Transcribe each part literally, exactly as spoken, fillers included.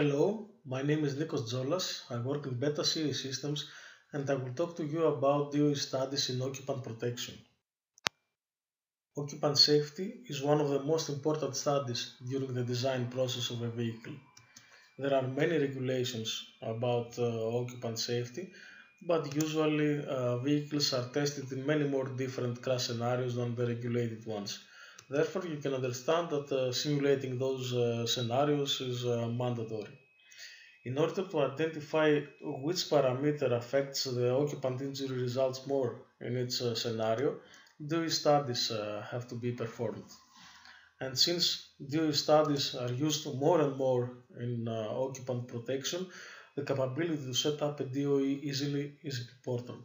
Hello, my name is Nikos Tzolas. I work in Beta Series Systems and I will talk to you about D O E studies in occupant protection. Occupant safety is one of the most important studies during the design process of a vehicle. There are many regulations about uh, occupant safety, but usually uh, vehicles are tested in many more different crash scenarios than the regulated ones. Therefore, you can understand that uh, simulating those uh, scenarios is uh, mandatory. In order to identify which parameter affects the occupant injury results more in each uh, scenario, D O E studies uh, have to be performed. And since D O E studies are used more and more in uh, occupant protection, the capability to set up a D O E easily is important.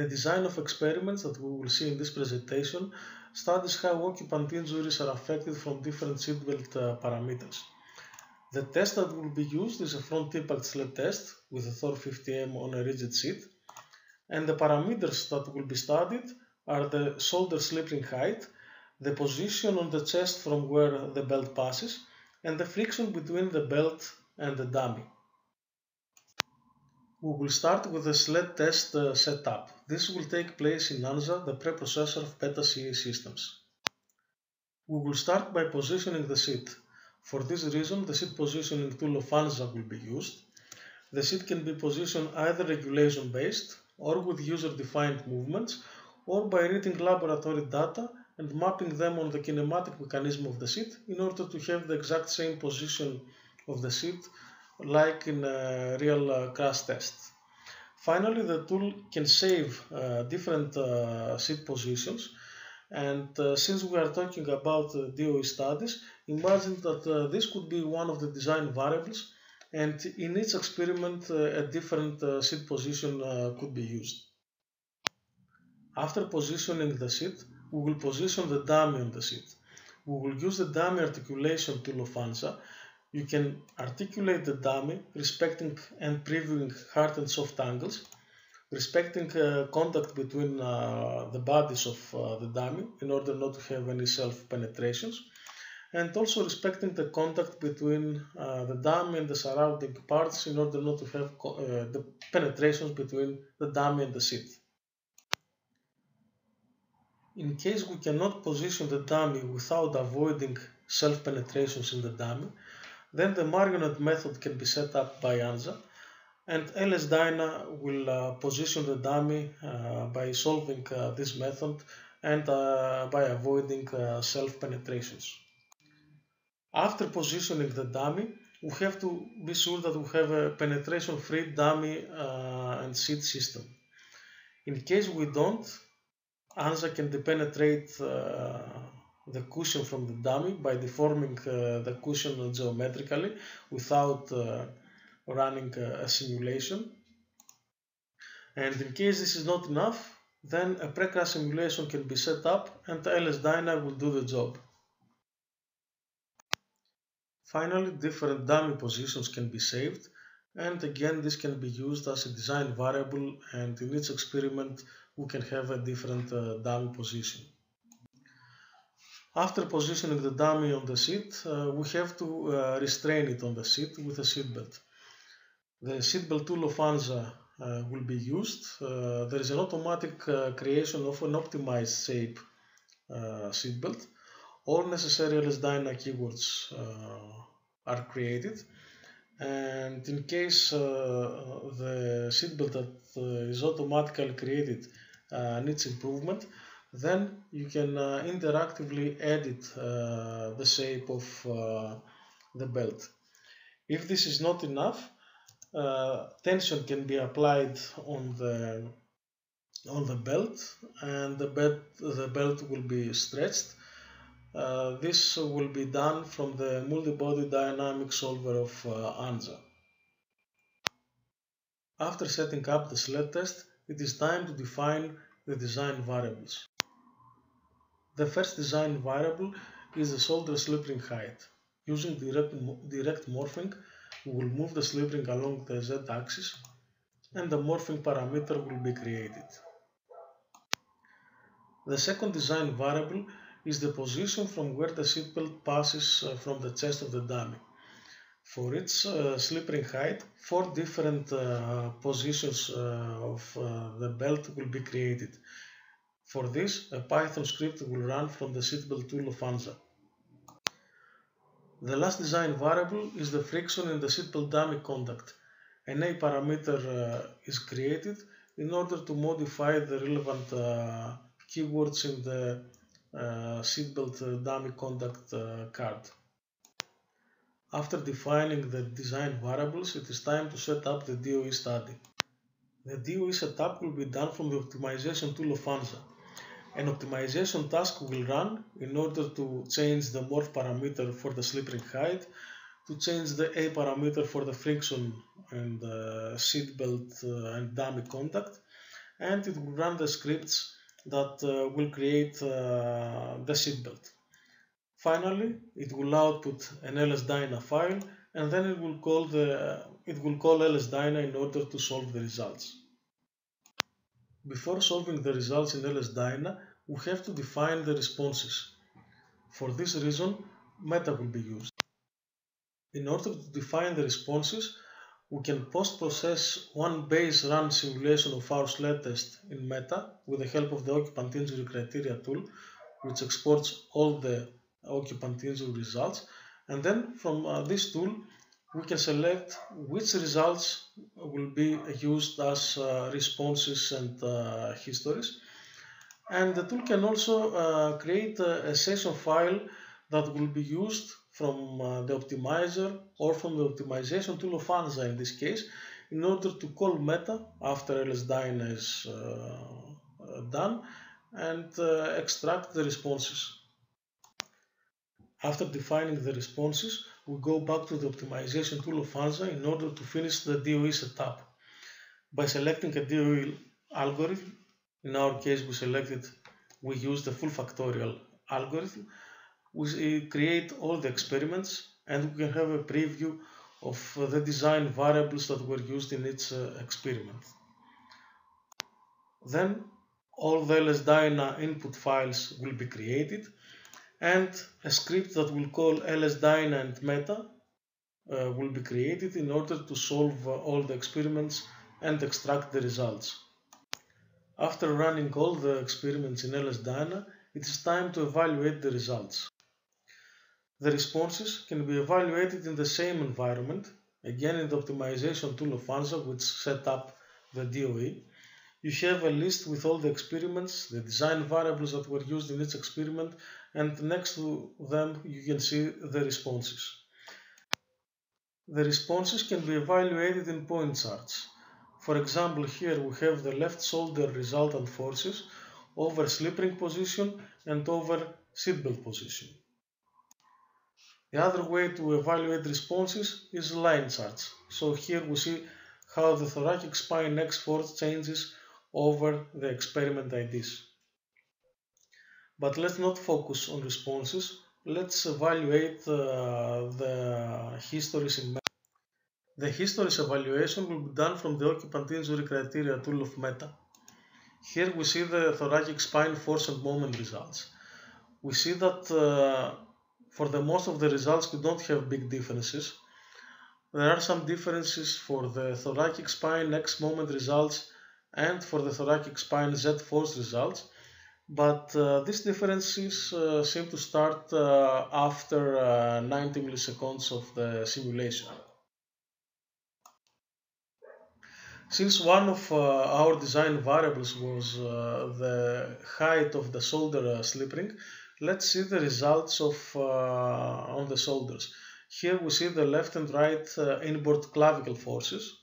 The design of experiments that we will see in this presentation studies how occupant injuries are affected from different seatbelt uh, parameters. The test that will be used is a front impact sled test with a Thor fifty M on a rigid seat, and the parameters that will be studied are the shoulder slip-ring height, the position on the chest from where the belt passes, and the friction between the belt and the dummy. We will start with the sled test uh, setup. This will take place in ANSA, the preprocessor of Beta Series Systems. We will start by positioning the seat. For this reason, the seat positioning tool of ANSA will be used. The seat can be positioned either regulation-based or with user-defined movements, or by reading laboratory data and mapping them on the kinematic mechanism of the seat in order to have the exact same position of the seat like in a real uh, crash test. Finally, the tool can save uh, different uh, seat positions, and uh, since we are talking about uh, D O E studies, imagine that uh, this could be one of the design variables, and in each experiment uh, a different uh, seat position uh, could be used. After positioning the seat, we will position the dummy on the seat. We will use the dummy articulation tool of ANSA. You can articulate the dummy respecting and previewing hard and soft angles, respecting uh, contact between uh, the bodies of uh, the dummy in order not to have any self-penetrations, and also respecting the contact between uh, the dummy and the surrounding parts in order not to have uh, the penetrations between the dummy and the seat. In case we cannot position the dummy without avoiding self-penetrations in the dummy, then the marionette method can be set up by ANSA, and L S-DYNA will uh, position the dummy uh, by solving uh, this method and uh, by avoiding uh, self-penetrations. After positioning the dummy, we have to be sure that we have a penetration-free dummy uh, and seat system. In case we don't, ANSA can depenetrate uh, the cushion from the dummy by deforming uh, the cushion geometrically without uh, running a simulation, and in case this is not enough, then a pre-crash simulation can be set up and L S-DYNA will do the job. Finally, different dummy positions can be saved, and again this can be used as a design variable, and in each experiment we can have a different uh, dummy position. After positioning the dummy on the seat, uh, we have to uh, restrain it on the seat with a seatbelt. The seatbelt tool of ANSA uh, will be used. Uh, there is an automatic uh, creation of an optimized shape uh, seatbelt. All necessary L S-DYNA keywords uh, are created, and in case uh, the seatbelt that uh, is automatically created uh, needs improvement, then you can uh, interactively edit uh, the shape of uh, the belt. If this is not enough, uh, tension can be applied on the on the belt, and the belt the belt will be stretched. Uh, this will be done from the multi-body dynamic solver of uh, ANSA. After setting up the sled test, it is time to define the design variables. The first design variable is the shoulder slip-ring height. Using direct, direct morphing, we will move the slip-ring along the z-axis, and the morphing parameter will be created. The second design variable is the position from where the seatbelt passes uh, from the chest of the dummy. For each uh, slip ring height, four different uh, positions uh, of uh, the belt will be created. For this, a Python script will run from the seatbelt tool of ANSA. The last design variable is the friction in the seatbelt dummy contact. An A parameter uh, is created in order to modify the relevant uh, keywords in the uh, seatbelt uh, dummy contact uh, card. After defining the design variables, it is time to set up the D O E study. The D O E setup will be done from the optimization tool of ANSA. An optimization task will run in order to change the morph parameter for the slip ring height, to change the A parameter for the friction and uh, seatbelt uh, and dummy contact, and it will run the scripts that uh, will create uh, the seatbelt. Finally, it will output an L S-DYNA file, and then it will call the it will call L S-DYNA in order to solve the results. Before solving the results in L S-DYNA, we have to define the responses. For this reason, Meta will be used. In order to define the responses, we can post-process one base run simulation of our sled test in Meta with the help of the Occupant Injury Criteria tool, which exports all the Occupant Injury results, and then from uh, this tool we can select which results will be used as uh, responses and uh, histories. And the tool can also uh, create a, a session file that will be used from uh, the optimizer or from the optimization tool of ANSA in this case, in order to call Meta after L S-DYNA is uh, done and uh, extract the responses. After defining the responses, we go back to the optimization tool of ANSA in order to finish the D O E setup. By selecting a D O E algorithm, in our case we selected, we use the full factorial algorithm, we create all the experiments and we can have a preview of the design variables that were used in each experiment. Then all the L S-DYNA input files will be created, and a script that will call L S-DYNA and Meta uh, will be created in order to solve uh, all the experiments and extract the results. After running all the experiments in L S-DYNA, it is time to evaluate the results. The responses can be evaluated in the same environment, again in the optimization tool of ANSA, which set up the D O E. You have a list with all the experiments, the design variables that were used in each experiment, and next to them you can see the responses. The responses can be evaluated in point charts. For example, here we have the left shoulder resultant forces over slip ring position and over seatbelt position. The other way to evaluate responses is line charts. So here we see how the thoracic spine X force changes over the experiment I Ds. But let's not focus on responses, let's evaluate uh, the histories in Meta. The histories evaluation will be done from the Occupant Injury Criteria tool of Meta. Here we see the thoracic spine force and moment results. We see that uh, for the most of the results we don't have big differences. There are some differences for the thoracic spine X moment results and for the thoracic spine Z force results, but uh, these differences uh, seem to start uh, after uh, ninety milliseconds of the simulation. Since one of uh, our design variables was uh, the height of the shoulder uh, slip ring, let's see the results of uh, on the shoulders. Here we see the left and right uh, inboard clavicle forces.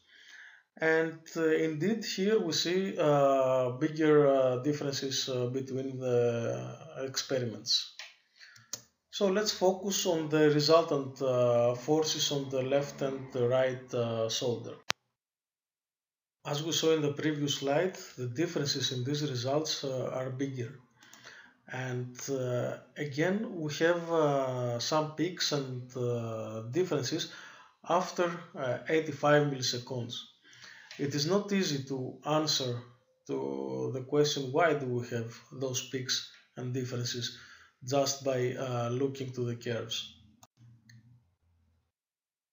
And uh, indeed here we see uh, bigger uh, differences uh, between the experiments. So let's focus on the resultant uh, forces on the left and the right uh, shoulder. As we saw in the previous slide, the differences in these results uh, are bigger. And uh, again we have uh, some peaks and uh, differences after uh, eighty-five milliseconds. It is not easy to answer to the question why do we have those peaks and differences. just by uh, looking to the curves.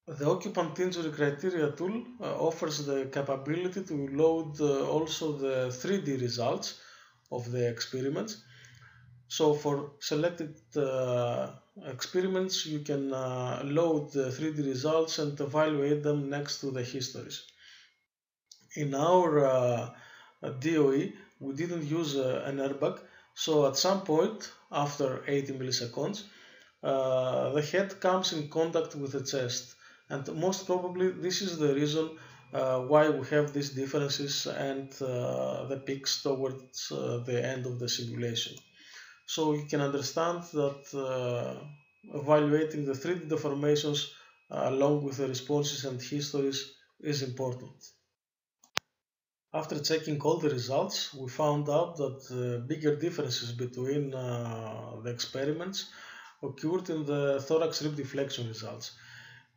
The Occupant Injury Criteria tool uh, offers the capability to load uh, also the three D results of the experiments. So for selected uh, experiments, you can uh, load the three D results and evaluate them next to the histories. In our uh, D O E, we didn't use uh, an airbag, so at some point, after eighty milliseconds, uh, the head comes in contact with the chest. And most probably, this is the reason uh, why we have these differences and uh, the peaks towards uh, the end of the simulation. So you can understand that uh, evaluating the three D deformations uh, along with the responses and histories is important. After checking all the results, we found out that uh, bigger differences between uh, the experiments occurred in the thorax rib deflection results.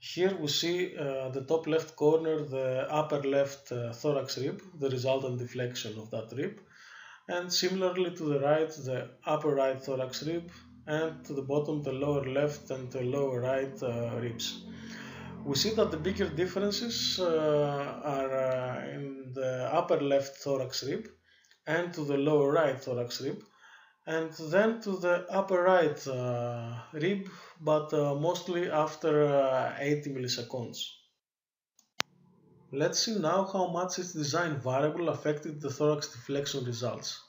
Here we see uh, the top left corner, the upper left uh, thorax rib, the resultant deflection of that rib, and similarly to the right, the upper right thorax rib, and to the bottom, the lower left and the lower right uh, ribs. We see that the bigger differences uh, are uh, in the upper left thorax rib and to the lower right thorax rib, and then to the upper right uh, rib, but uh, mostly after uh, eighty milliseconds. Let's see now how much its design variable affected the thorax deflection results.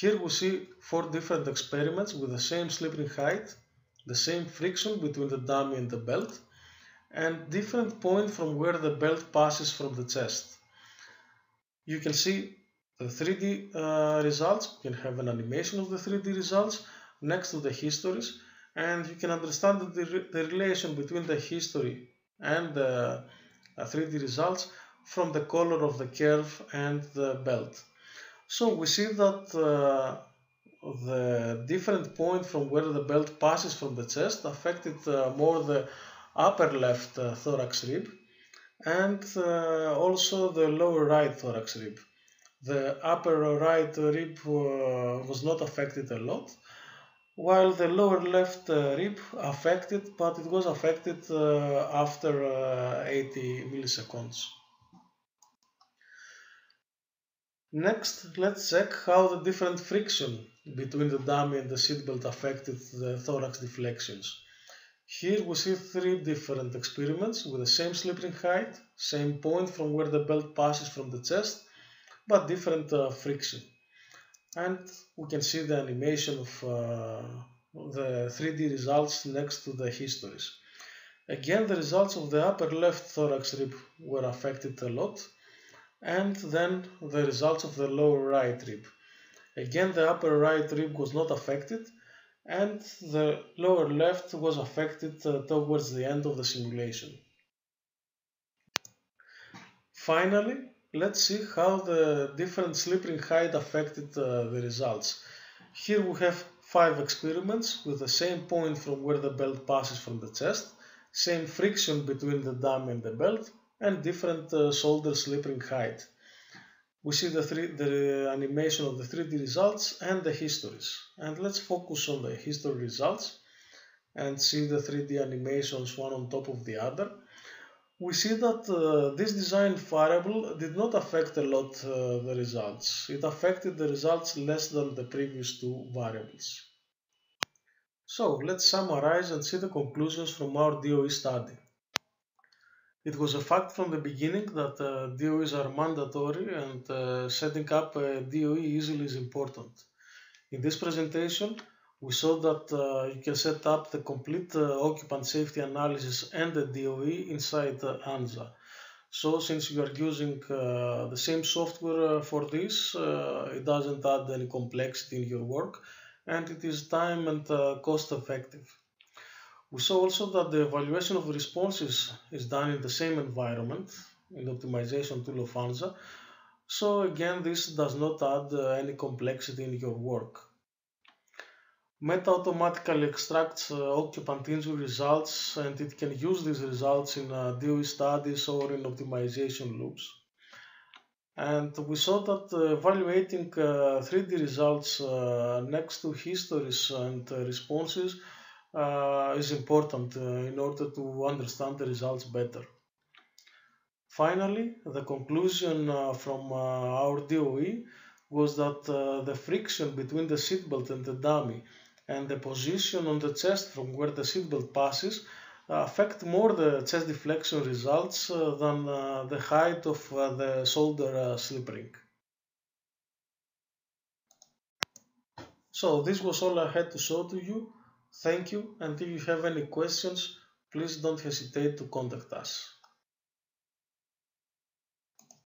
Here we see four different experiments with the same slipping height, the same friction between the dummy and the belt, and different point from where the belt passes from the chest. You can see the three D uh, results, you can have an animation of the three D results next to the histories, and you can understand that the, re the relation between the history and the three D results from the color of the curve and the belt. So we see that uh, the different point from where the belt passes from the chest affected uh, more the upper left uh, thorax rib and uh, also the lower right thorax rib. The upper right rib uh, was not affected a lot, while the lower left uh, rib affected, but it was affected uh, after uh, eighty milliseconds. Next, let's check how the different friction between the dummy and the seatbelt affected the thorax deflections. Here we see three different experiments with the same slipping height, same point from where the belt passes from the chest, but different uh, friction. And we can see the animation of uh, the three D results next to the histories. Again, the results of the upper left thorax rib were affected a lot, and then the results of the lower right rib. Again, the upper right rib was not affected, and the lower left was affected uh, towards the end of the simulation. Finally, let's see how the different slipping height affected uh, the results. Here we have five experiments with the same point from where the belt passes from the chest, same friction between the dummy and the belt, and different uh, shoulder slipping height. We see the, three, the animation of the three D results and the histories. And let's focus on the history results and see the three D animations one on top of the other. We see that uh, this design variable did not affect a lot uh, the results. It affected the results less than the previous two variables. So let's summarize and see the conclusions from our D O E study. It was a fact from the beginning that uh, D O Es are mandatory, and uh, setting up a D O E easily is important. In this presentation, we saw that uh, you can set up the complete uh, occupant safety analysis and the D O E inside uh, ANSA. So since you are using uh, the same software uh, for this, uh, it doesn't add any complexity in your work, and it is time and uh, cost effective. We saw also that the evaluation of responses is done in the same environment, in the optimization tool of ANSA. So again, this does not add uh, any complexity in your work. Meta automatically extracts uh, occupant injury results, and it can use these results in uh, D O E studies or in optimization loops. And we saw that evaluating uh, three D results uh, next to histories and responses uh, is important uh, in order to understand the results better. Finally, the conclusion uh, from uh, our D O E was that uh, the friction between the seatbelt and the dummy and the position on the chest from where the seatbelt passes affect more the chest deflection results uh, than uh, the height of uh, the shoulder uh, slip ring. So this was all I had to show to you. Thank you, and if you have any questions, please don't hesitate to contact us.